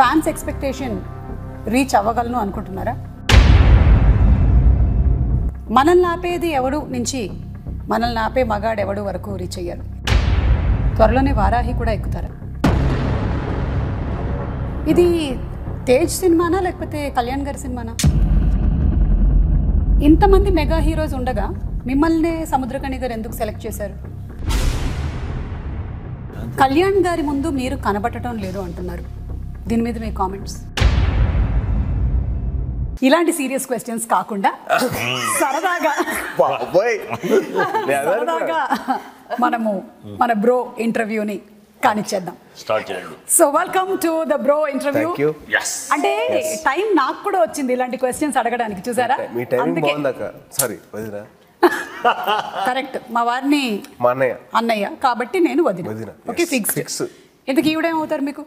Fans expectation reach అవ్వగలను అనుకుంటున్నారా? మనల్ని ఆపేది ఎవడు నుంచి మనల్ని ఆపే మగాడు ఎవడు వరకు రీచ్ అయ్యారు. త్వరలోనే వారాహి కూడా ఎక్కుతారా? ఇది తేజ్ సినిమానా లేకపోతే కళ్యాణ్ గారి సినిమానా? ఇంతమంది మెగా హీరోస్ ఉండగా మిమ్మల్నే సముద్రకణి గారు ఎందుకు సెలెక్ట్ చేశారు? కళ్యాణ్ గారి ముందు మీరు కనబడటం లేదు అంటున్నారు, దీని మీద మీ కామెంట్స్. ఇలాంటి సీరియస్ క్వశ్చన్స్ కాకుండా సరదాగా మనము మన బ్రో ఇంటర్వ్యూని కానిచ్చేద్దాం. So welcome to the bro interview. అంటే టైం నాకు కూడా వచ్చింది ఇలాంటి క్వశ్చన్స్ అడగడానికి, చూసారా? కరెక్ట్, మా వారిని అన్నయ్య కాబట్టి నేను వదిన. Okay, fix. ఇంతకు ఈవిడేమవుతారు? మీకు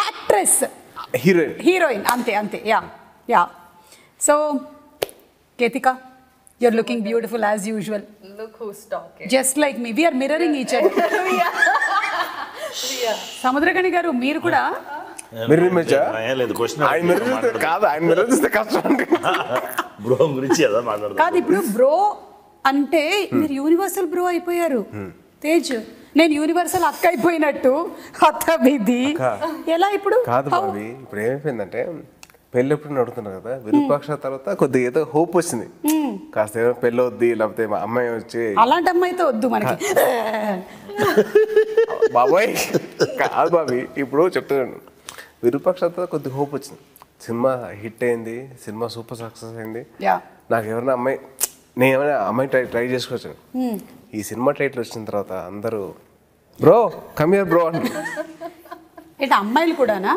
యాక్ట్రెస్, హీరోయిన్, అంతే అంతే. Yeah yeah. So Ketika, you're looking beautiful as usual. Look who's talking. Just like me, we are mirroring each other. We are. Samudrakani garu, meer kuda. Mirror mecha. I mirror kada, I mirror the customer. Bro gurinchi ada maatladadu. Kada ippudu bro ante meer universal bro ayipoyaru. Tej, నేను universal అక్క అయిపోయినట్టు అత్త బిది ఎలా ఇప్పుడు? కాదు బాబీ, ఇప్పుడు ఏమైపోయిందంటే పెళ్ళప్పుడు నడుతున్నారు కదా, విరూపాక్ష తర్వాత కొద్దిగా ఏదో హోప్ వచ్చింది, కాస్త ఏదో పెళ్ళి వద్ది లేకపోతే అమ్మాయి వచ్చి అలాంటి అమ్మాయితో వద్దు మనకి బాబాయ్. కాదు బాబీ, ఇప్పుడు చెప్తున్నాను, విరూపాక్ష తర్వాత కొద్దిగా హోప్ వచ్చింది, సినిమా హిట్ అయింది, సినిమా సూపర్ సక్సెస్ అయింది, నాకు ఎవరైనా అమ్మాయి, నేను ఏమైనా అమ్మాయి ట్రై చేసుకోవచ్చు. ఈ సినిమా టైటిల్ వచ్చిన తర్వాత అందరూ బ్రో కమ్ హియర్ బ్రో అని. అంటే అమ్మాయిలు కూడానా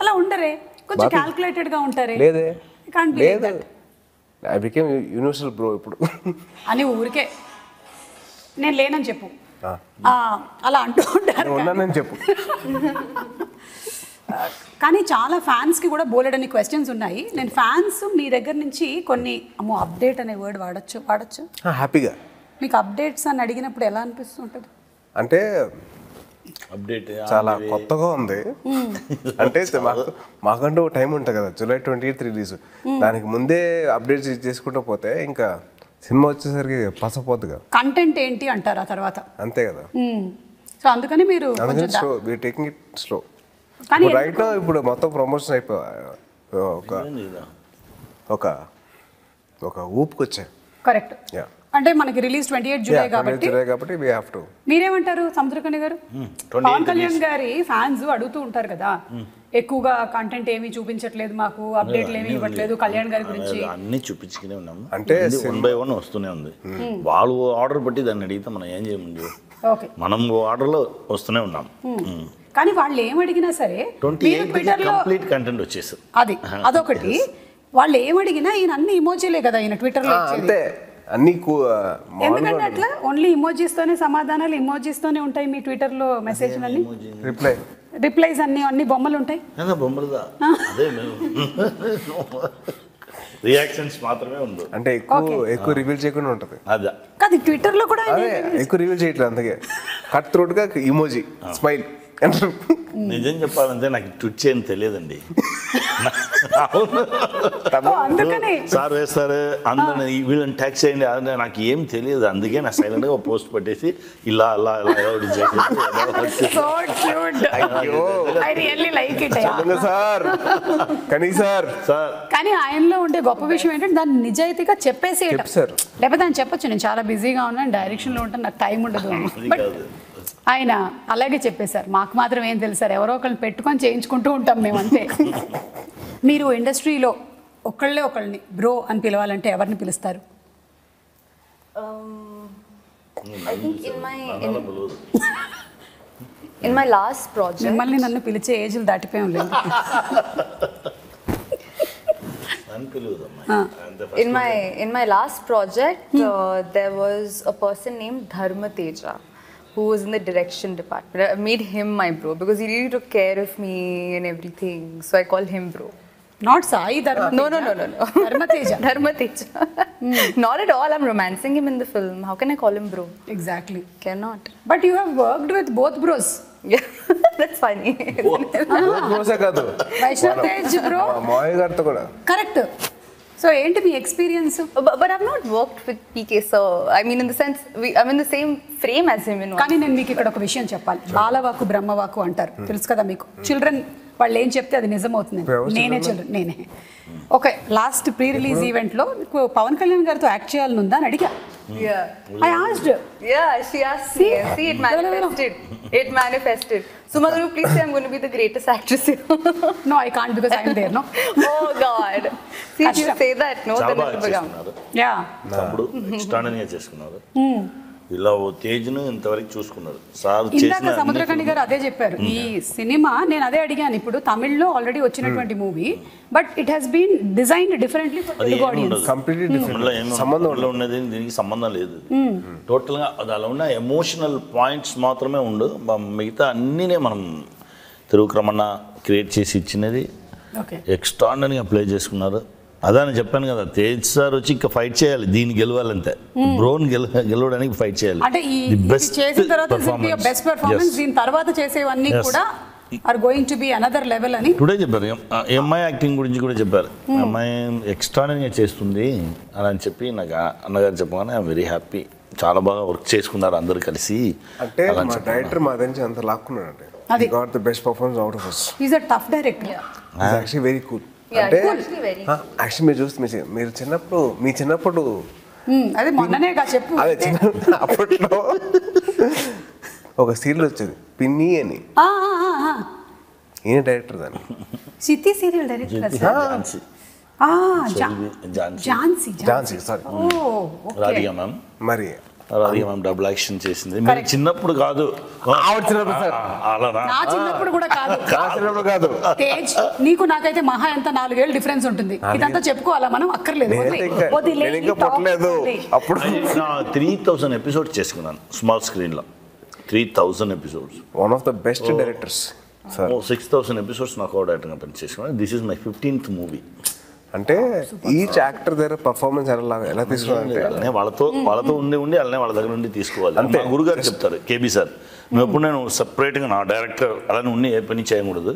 అలా ఉండరే? కొంచెం క్యాల్కులేటెడ్ గా ఉంటారే? లేదే, లేదు. ఐ బికేమ్ యూనివర్సల్ బ్రో ఇప్పుడు అని ఊరికే నేను లేనని చెప్పు, అలా అంటూ ఉంటారు. ఉన్నానని చెప్పు. కానీ చాలా ఫ్యాన్స్కి కూడా బోలెడని క్వశ్చన్స్ ఉన్నాయి. నేను ఫ్యాన్స్ మీ దగ్గర నుంచి కొన్ని, అమ్మో అప్డేట్ అనే వర్డ్ వాడచ్చు హ్యాపీగా. మీకు అప్డేట్స్ అని అడిగినప్పుడు ఎలా అనిపిస్తుంటుంది? అంటే అప్డేట్ చాలా కొత్తగా ఉంది. అంటే మాకంటూ టైం ఉంటుంది కదా, జూలై 28 రిలీజ్, దానికి ముందే అప్డేట్స్ చేసుకుంటూ పోతే ఇంకా సినిమా వచ్చేసరికి పసపోద్దు కదా. కంటెంట్ ఏంటి అంటారు ఆ తర్వాత, అంతే కదా. సో అందుకని మీరు taking it slow. Right now ఇప్పుడు మొత్తం ప్రమోషన్ అయిపో ఒక ఒక ఊపుకొచ్చాయి. కరెక్ట్. అంటే మనకి రిలీజ్ 28 జూలై కాబట్టి వి హావ్ టు. మీరేమంటారు సముద్రకణి గారు? పవన్ కళ్యాణ్ గారి ఫ్యాన్స్ అడుగుతూ ఉంటారు కదా, ఎక్కువగా కంటెంట్ ఏమీ చూపించట్లేదు మాకు, అప్డేట్లు ఏమీ ఇవ్వట్లేదు కళ్యాణ్ గారి గురించి. అన్ని చూపించుకునే ఉన్నాము, అంటే 1 by 1 వస్తూనే ఉంది. వాళ్ళు ఆర్డర్ బట్టి దాన్ని అడిగితే మనం ఏం చేయమండి, మనం ఆర్డర్లో వస్తూనే ఉన్నాం. కానీ వాళ్ళు ఏమడిగినా సరే 28 కంప్లీట్ కంటెంట్ వచ్చేసారు, అదొకటి. వాళ్ళు ఏమడిగినా ఈయన అన్ని ఇమోజీలే కదా ఈయన ట్విట్టర్లో ఇచ్చేది. ఎందుకంటే ఓన్లీ ఇమోజీస్ తోనే సమాధానాలు, ఇమోజీస్ తోనే ఉంటాయి మీ ట్విట్టర్ లో మెసేజ్ అన్ని, రిప్లైస్ అన్ని బొమ్మలు ఉంటాయి. రియాక్షన్స్ మాత్రమే ఉండదు, అంటే ఎక్కువ రివీల్ చేయకుండా ఉంటది. కాదు ట్విట్టర్ లో కూడా ఎక్కువ రివీల్ చేయట్లేదు, అందుకే కట్ త్రోట్ గా ఇమోజీ స్మైల్. నిజం చెప్పాలంటే నాకు ట్విట్ చేయని తెలియదండి, సార్ వేస్తారు అందరిని వీళ్ళని ట్యాక్స్ చేయండి అదే, నాకు ఏం తెలియదు. అందుకే నా సైలెంట్ గా పోస్ట్ పెట్టేసి ఇలా అలా కానీ ఆయనలో ఉండే గొప్ప విషయం ఏంటంటే దాన్ని నిజాయితీగా చెప్పేసి, లేకపోతే ఆయన చెప్పొచ్చు నేను చాలా బిజీగా ఉన్నాను, డైరెక్షన్ లో ఉంటాను, నాకు టైం ఉండదు. ఆయన అలాగే చెప్పేశారు, మాకు మాత్రం ఏం తెలుసారు, ఎవరో ఒకరిని పెట్టుకొని చేయించుకుంటూ ఉంటాం మేము, అంతే. మీరు ఇండస్ట్రీలో ఒకళ్ళని బ్రో అని పిలవాలంటే ఎవరిని పిలుస్తారు? ఇన్ మై లాస్ట్ ప్రాజెక్ట్ మిమ్మల్ని నన్ను పిలిచే ఏజ్లు దాటిపోయాం లేదు. In my last project, there was a person named Dharma Teja, who was in the direction department. I made him my bro because he really took care of me and everything. So I call him bro. Not Sai Dharam Tej. No. Dharma Tej. Not at all. I'm romancing him in the film. How can I call him bro? Exactly. Cannot. But you have worked with both bros. Yeah, that's funny. Both bros are kadu. Vaishnav Tej bro. Correct. So, ain't me experience? But I've not worked with PK, so I mean, in the sense, I'm in the same frame as him, you know. Kani nen meeku ikkada oka vishayam cheppali. Balavaku Brahmavaku antaru. Telusu kada meeku. Children vallu em chepte adi nijam avutundi. Nene. Okay, last pre-release event lo Pavan Kalyan garu tho act cheyalanu unda ani adiga. I asked her. Yeah, she asked me. See, it manifested. It manifested. Sumadru, please say I'm going to be the greatest actress here. No, I can't because I'm there, no? Oh, God. See, if you say that, no, then it will become. Yeah. Samudra, extraordinary cheskunnaru. Illa o tejnu intavaraku chuskunnaru. Saaru chesina. Indaka Samuthirakani garu adhe chepparu. Ee cinema nenu adhe adiganu ippudu Tamil lo already vachinatvanti movie, but it has been designed differently for the audience. Completely different. Sambandhamlo unnadi deeniki sambandham ledu. Total ga adala unna emotional points maatrame undu. Migitha anni ne manam Tirukramana create chesi ichinadi. Okay. Extraordinary apply cheskunnaru. Adani చెప్పాను కదా Tej sir వచ్చి ఇంకా fight చేయాలి దీన్ని గెలవాలంటే బ్రోన్ గెలవడానికి fight చేయాలి అంటే ఈ చేసిన తర్వాత ఇది యా బెస్ట్ పెర్ఫార్మెన్స్ దీని తర్వాత చేసేవన్నీ కూడా are going to be another level అని టుడే చెప్పారు ఎంఐ యాక్టింగ్ గురించి కూడా చెప్పారు ఎంఐ ఎక్స్ట్రానరీగా చేస్తుంది అని చెప్పి నాకు అన్నగారు చెప్పగానే ఐ యామ్ వెరీ హ్యాపీ చాలా బాగా వర్క్ చేసుకున్నారు అందరూ కలిసి అంటే మా డైరెక్టర్ మాదంచి అంత లాక్కున్నారంట he got the best performance out of us he is a tough director he is actually very cool actually मैं जोश में से मेरे चना पड़ो अरे मानने का चप्पू अरे चना पड़ो ओके सीरियल चले पिन्नी है नहीं हाँ ये डायरेक्टर था ना सीती सीरियल डायरेक्टर था हाँ Jhansi sorry oh Radhika ma'am मरिया రాధిక మ్యామ్ డబుల్ యాక్షన్ చేసింది మీరు చిన్నప్పుడు కాదు నా చిన్నప్పుడు కూడా కాదు తేజ్ నీకు నాకైతే మహా ఎంత 4 ఏళ్ళు డిఫరెన్స్ ఉంటుంది ఇదంతా చెప్పుకోవాలా మనం అక్కర్లేదు నేను ఇంకా పొట్టలేదు అప్పుడు 3000 ఎపిసోడ్స్ చేసుకున్నాను స్మాల్ స్క్రీన్ లో 3000 episodes one of the best directors sir 6000 episodes నాకు కూడా డైరెక్టర్ గా పనిచేసుకున్నాను this is my 15th movie అంటే ఈచ్ యాక్టర్ దగ్గర పర్ఫార్మెన్స్ ఎలా తీసుకున్నారంటే వాళ్ళతో ఉండి అలానే వాళ్ళ దగ్గర నుండి తీసుకోవాలి అంటే గురుగారు చెప్తారు కేబీ సార్ నువ్వు ఎప్పుడు నేను సపరేట్గా నా డైరెక్టర్ అలానే ఉండి ఏ పని చేయకూడదు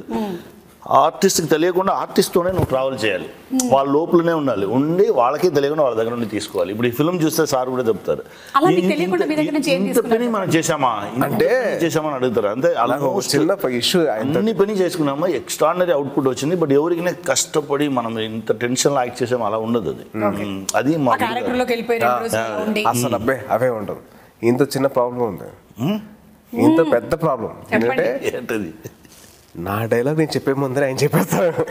ఆర్టిస్ట్కి తెలియకుండా ఆర్టిస్ట్తోనే నువ్వు ట్రావెల్ చేయాలి వాళ్ళ లోపలనే ఉండాలి ఉండి వాళ్ళకే తెలియకుండా వాళ్ళ దగ్గర నుండి తీసుకోవాలి ఇప్పుడు ఈ ఫిల్మ్ చూస్తే సార్ కూడా చెప్తారు ఇంత పని మనం చేసామా అంటే చేసామని అడుగుతారు అంతే అన్ని పని చేసుకున్నామా ఎక్స్ట్రాడినరీ అవుట్పుట్ వచ్చింది బట్ ఎవరికైనా కష్టపడి మనం ఇంత టెన్షన్లో యాక్ట్ చేసాము అలా ఉండదు అది అసలు అబ్బే అవే ఉండదు ఇంత చిన్న ప్రాబ్లం ఉంది ఇంత పెద్ద ప్రాబ్లం ఏంటది నా డైలాగ్ నేను చెప్పే ముందర ఆయన చెప్పేస్తాను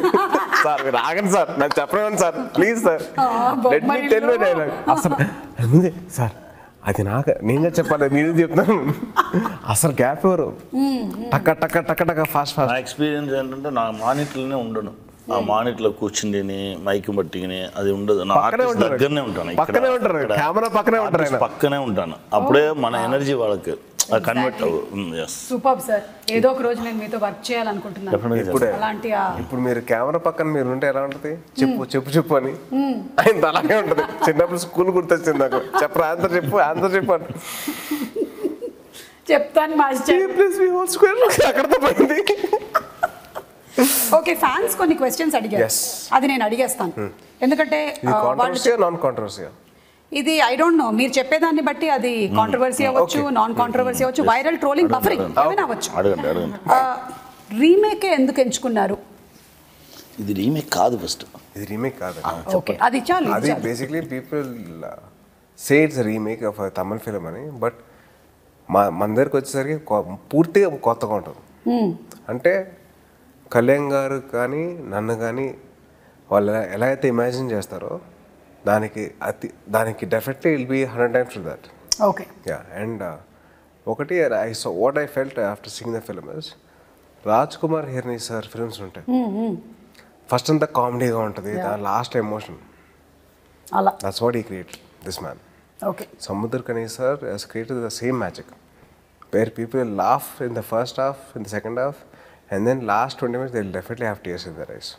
సార్ మీరు ఆగండి సార్ నాకు చెప్పండి sir please sir let me tell my dialogue అసలు సార్ అది నాకు నేనే చెప్పాలి మీరు చెప్తాను అసలు గ్యాప్ ఎవరు టక్క టక్క టక్క టక్క ఫాస్ట్ నా ఎక్స్పీరియన్స్ ఏంటంటే నా మానిటర్లోనే ఉండను ఆ మానిటర్లో కూర్చుండిని మైక్ పట్టుకుని అది ఉండదు నా ఆర్టిస్ట్ దగ్గరనే ఉంటాను కెమెరా పక్కనే ఉంటాను అప్పుడే మన ఎనర్జీ వాళ్ళకి కన్వర్ట్ అవుతుంది సూపర్ సార్ ఏదో ఒక రోజు నేను మీతో వర్క్ చేయాలనుకుంటున్నాను ఇప్పుడు అలాంటి ఇప్పుడు మీరు కెమెరా పక్కన మీరు ఉంటే ఎలా ఉంటది చెప్పు అని ఆయన అలాగే ఉంటది చిన్నప్పుడు స్కూల్ గుర్తొచ్చింది నాకు చెప్పరా ఆన్సర్ చెప్పు చెప్తాను master please we whole square అక్కడతో పోయింది ఓకే ఫ్యాన్స్ కొన్ని క్వశ్చన్స్ అడిగారు అది నేను అడిగేస్తాను ఎందుకంటే కాంట్రోవర్సియల్ నాన్ కాంట్రోవర్సియల్ ఇది ఐ డోంట్ నో మీరు చెప్పేదాన్ని బట్టి అది కాంట్రవర్సీ అవ్వచ్చు నాన్ కాంట్రవర్సీ అవ్వచ్చు వైరల్ ట్రోలింగ్ బఫరింగ్ ఏమైనా అవ్వచ్చు రీమేకే ఎందుకు ఎంచుకున్నారు ఇది రీమేక్ కాదు ఫస్ట్ ఇది రీమేక్ కాదు ఓకే అది చాలు అది basically people say it's remake of Tamil film అని బట్ మన దగ్గరికి వచ్చేసరికి పూర్తిగా కొత్తగా ఉంటుంది అంటే కళ్యాణ్ గారు కానీ నన్ను కానీ వాళ్ళు ఎలా అయితే ఇమాజిన్ చేస్తారో దానికి దానికి definitely will be 100 times for that okay yeah and ఒకటి I so what I felt after seeing the film is Rajkumar Hirani sir films ఉంటాయి ఫస్ట్ అంతా కామెడీగా ఉంటుంది దాని లాస్ట్ ఎమోషన్ అలా that's what he created this man okay Samuthirakani sir has created the same magic where people will laugh in the first half in the second half and then last 20 minutes they will definitely have tears in their eyes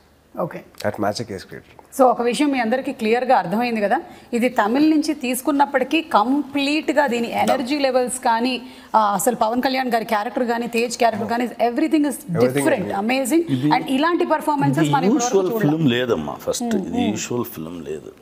Okay. That magic is great. So, ఒక విషయం మీ అందరికీ clear గా అర్థమైంది కదా, ఇది తమిళ నుంచి తీసుకున్నప్పటికీ complete గా దీని ఎనర్జీ లెవెల్స్ కానీ అసలు పవన్ కళ్యాణ్ గారి క్యారెక్టర్ కానీ తేజ్ క్యారెక్టర్ కానీ everything is different, amazing. And ఇలాంటి పర్ఫార్మెన్సెస్ మనం ఇప్పుడు చూడలేం. యూజువల్ ఫిల్మ్ లేదమ్మా, ఫస్ట్ యూజువల్ ఫిల్మ్ లేదు.